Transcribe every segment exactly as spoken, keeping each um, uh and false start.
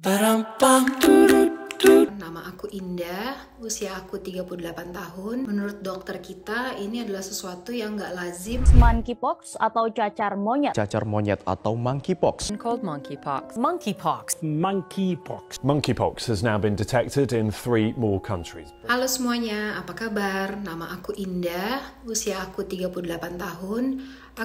Nama aku Indah, usia aku tiga puluh delapan tahun. Menurut dokter kita, ini adalah sesuatu yang nggak lazim. Monkeypox atau cacar monyet. Cacar monyet atau monkeypox. Called monkeypox. Monkeypox. Monkeypox. Monkeypox has now been detected in three more countries. Halo semuanya, apa kabar? Nama aku Indah, usia aku tiga puluh delapan tahun.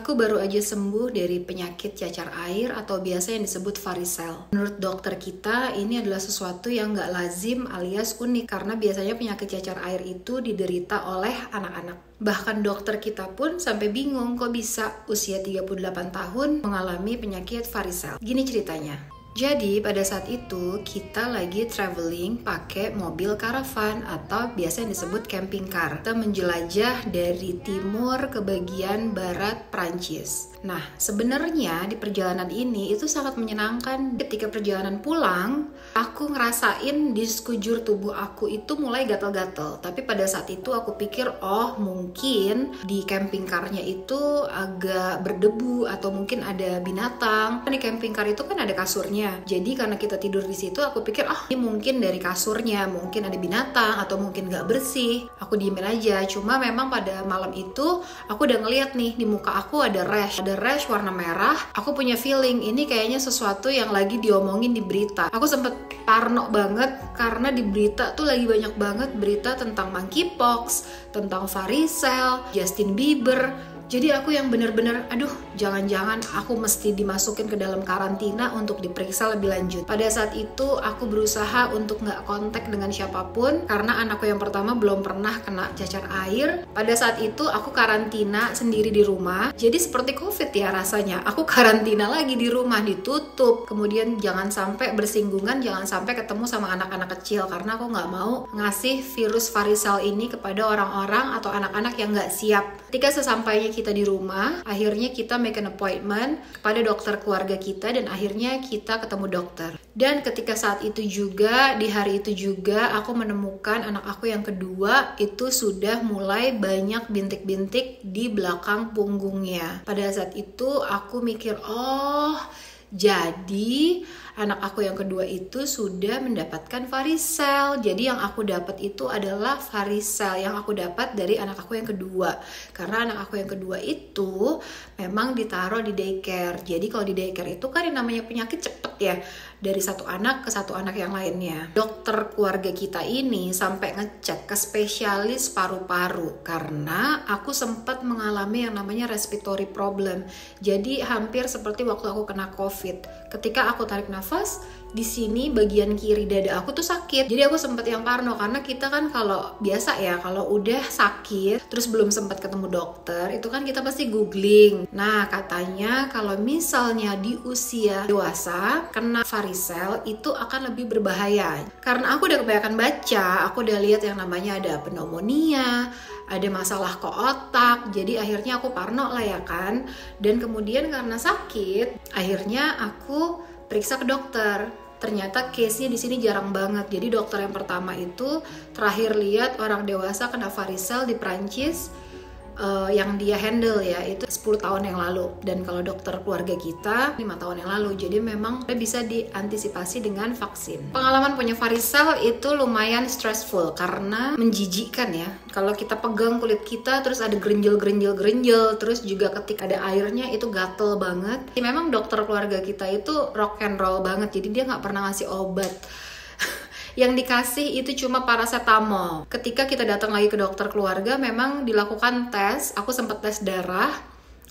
Aku baru aja sembuh dari penyakit cacar air atau biasa yang disebut varicella. Menurut dokter kita, ini adalah sesuatu yang nggak lazim alias unik karena biasanya penyakit cacar air itu diderita oleh anak-anak. Bahkan dokter kita pun sampai bingung kok bisa usia tiga puluh delapan tahun mengalami penyakit varicella. Gini ceritanya. Jadi pada saat itu kita lagi traveling pakai mobil karavan atau biasa yang disebut camping car. Kita menjelajah dari timur ke bagian barat Prancis. Nah, sebenarnya di perjalanan ini itu sangat menyenangkan. Ketika perjalanan pulang, aku ngerasain di sekujur tubuh aku itu mulai gatel-gatel. Tapi pada saat itu aku pikir, oh mungkin di camping car-nya itu agak berdebu atau mungkin ada binatang. Di camping car itu kan ada kasurnya. Jadi karena kita tidur di situ, aku pikir ah ini mungkin dari kasurnya, mungkin ada binatang atau mungkin gak bersih. Aku diemin aja. Cuma memang pada malam itu aku udah ngeliat nih di muka aku ada rash, ada rash warna merah. Aku punya feeling ini kayaknya sesuatu yang lagi diomongin di berita. Aku sempet parno banget karena di berita tuh lagi banyak banget berita tentang monkeypox, tentang varicella, Justin Bieber. Jadi aku yang bener-bener, aduh jangan-jangan aku mesti dimasukin ke dalam karantina untuk diperiksa lebih lanjut. Pada saat itu aku berusaha untuk nggak kontak dengan siapapun karena anakku yang pertama belum pernah kena cacar air. Pada saat itu aku karantina sendiri di rumah. Jadi seperti COVID ya rasanya. Aku karantina lagi di rumah, ditutup. Kemudian jangan sampai bersinggungan, jangan sampai ketemu sama anak-anak kecil karena aku nggak mau ngasih virus varicella ini kepada orang-orang atau anak-anak yang nggak siap. Ketika sesampainya kita di rumah, akhirnya kita make an appointment kepada dokter keluarga kita dan akhirnya kita ketemu dokter. Dan ketika saat itu juga, di hari itu juga aku menemukan anak aku yang kedua itu sudah mulai banyak bintik-bintik di belakang punggungnya. Pada saat itu aku mikir, oh jadi anak aku yang kedua itu sudah mendapatkan varicella. Jadi yang aku dapat itu adalah varicella yang aku dapat dari anak aku yang kedua. Karena anak aku yang kedua itu memang ditaruh di daycare. Jadi kalau di daycare itu kan yang namanya penyakit cepet ya, dari satu anak ke satu anak yang lainnya. Dokter keluarga kita ini sampai ngecek ke spesialis paru-paru karena aku sempat mengalami yang namanya respiratory problem. Jadi hampir seperti waktu aku kena COVID. Ketika aku tarik nafas, di sini bagian kiri dada aku tuh sakit. Jadi aku sempat yang parno karena kita kan kalau biasa ya, kalau udah sakit terus belum sempat ketemu dokter, itu kan kita pasti googling. Nah, katanya kalau misalnya di usia dewasa kena varicella itu akan lebih berbahaya. Karena aku udah kebanyakan baca, aku udah lihat yang namanya ada pneumonia, ada masalah ke otak. Jadi akhirnya aku parno lah ya kan. Dan kemudian karena sakit, akhirnya aku periksa ke dokter. Ternyata case-nya di sini jarang banget. Jadi dokter yang pertama itu terakhir lihat orang dewasa kena varicella di Prancis uh, yang dia handle ya itu sepuluh tahun yang lalu. Dan kalau dokter keluarga kita lima tahun yang lalu. Jadi memang bisa diantisipasi dengan vaksin. Pengalaman punya varicella itu lumayan stressful karena menjijikkan ya. Kalau kita pegang kulit kita terus ada grenjel-grenjel-grenjel, terus juga ketika ada airnya itu gatel banget. Memang dokter keluarga kita itu rock and roll banget. Jadi dia nggak pernah ngasih obat. Yang dikasih itu cuma paracetamol. Ketika kita datang lagi ke dokter keluarga, memang dilakukan tes. Aku sempat tes darah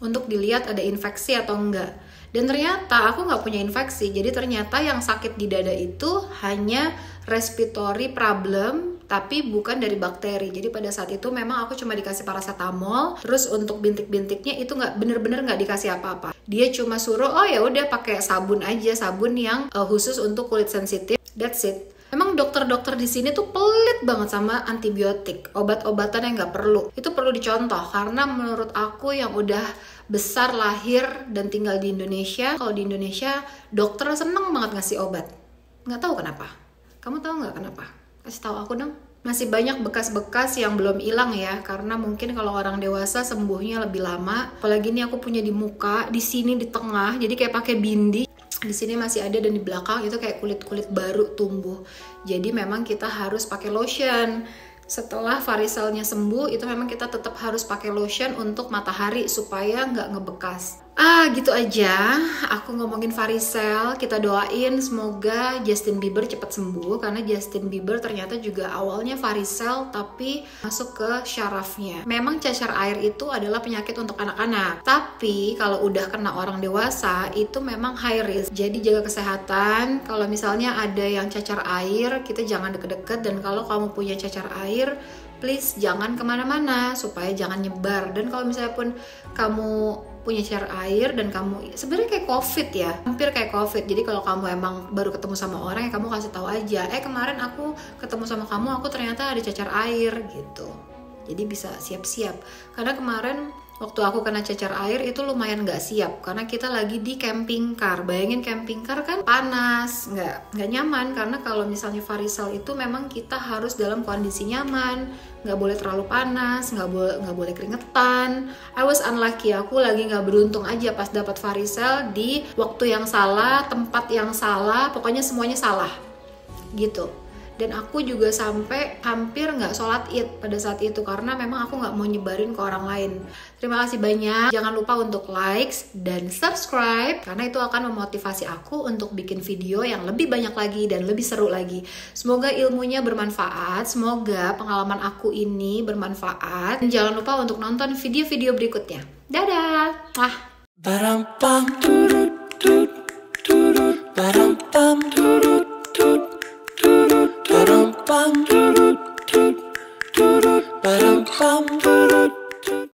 untuk dilihat ada infeksi atau enggak. Dan ternyata aku nggak punya infeksi. Jadi ternyata yang sakit di dada itu hanya respiratory problem, tapi bukan dari bakteri. Jadi pada saat itu memang aku cuma dikasih paracetamol. Terus untuk bintik-bintiknya itu nggak bener-bener nggak dikasih apa-apa. Dia cuma suruh, oh ya udah pakai sabun aja, sabun yang uh, khusus untuk kulit sensitif. That's it. Memang dokter-dokter di sini tuh pelit banget sama antibiotik, obat-obatan yang nggak perlu. Itu perlu dicontoh karena menurut aku yang udah besar lahir dan tinggal di Indonesia, kalau di Indonesia dokter seneng banget ngasih obat. Nggak tahu kenapa. Kamu tahu nggak kenapa? Kasih tahu aku dong. Masih banyak bekas-bekas yang belum hilang ya, karena mungkin kalau orang dewasa sembuhnya lebih lama. Apalagi ini aku punya di muka, di sini di tengah, jadi kayak pakai bindi. di sini masih ada, dan di belakang itu kayak kulit-kulit baru tumbuh. Jadi memang kita harus pakai lotion. Setelah variselnya sembuh, itu memang kita tetap harus pakai lotion untuk matahari supaya nggak ngebekas. Ah, gitu aja. Aku ngomongin varisel. Kita doain semoga Justin Bieber cepat sembuh, karena Justin Bieber ternyata juga awalnya varisel tapi masuk ke syarafnya. Memang cacar air itu adalah penyakit untuk anak-anak, tapi kalau udah kena orang dewasa itu memang high risk. Jadi jaga kesehatan. Kalau misalnya ada yang cacar air, kita jangan deket-deket, dan kalau kamu punya cacar air, please jangan kemana-mana supaya jangan nyebar. Dan kalau misalnya pun kamu punya cacar air dan kamu sebenarnya kayak COVID ya, hampir kayak COVID. Jadi kalau kamu emang baru ketemu sama orang ya, kamu kasih tahu aja, eh kemarin aku ketemu sama kamu, aku ternyata ada cacar air gitu. Jadi bisa siap-siap. Karena kemarin waktu aku kena cacar air itu lumayan nggak siap, karena kita lagi di camping car. Bayangin camping car kan panas, nggak nggak nyaman. Karena kalau misalnya varisel itu memang kita harus dalam kondisi nyaman, nggak boleh terlalu panas, nggak boleh nggak boleh keringetan. I was unlucky, aku lagi nggak beruntung aja pas dapat varisel di waktu yang salah, tempat yang salah, pokoknya semuanya salah gitu. Dan aku juga sampai hampir nggak sholat id pada saat itu, karena memang aku nggak mau nyebarin ke orang lain. Terima kasih banyak. Jangan lupa untuk like dan subscribe, karena itu akan memotivasi aku untuk bikin video yang lebih banyak lagi dan lebih seru lagi. Semoga ilmunya bermanfaat, semoga pengalaman aku ini bermanfaat. Dan jangan lupa untuk nonton video-video berikutnya. Dadah! Mwah. Ba-dum-bum, doo-doo, doo-doo, ba-dum-bum, doo-doo.